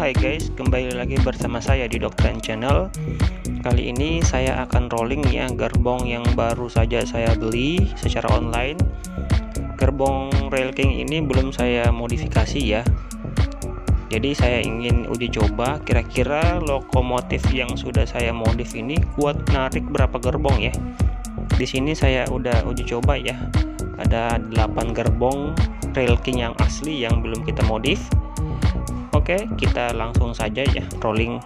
Hai guys, kembali lagi bersama saya di Doctrain Channel. Kali ini saya akan rolling ya gerbong yang baru saja saya beli secara online. Gerbong Rail King ini belum saya modifikasi ya. Jadi saya ingin uji coba kira-kira lokomotif yang sudah saya modif ini kuat narik berapa gerbong ya. Di sini saya udah uji coba ya. Ada 8 gerbong Rail King yang asli yang belum kita modif. Oke, kita langsung saja ya rolling.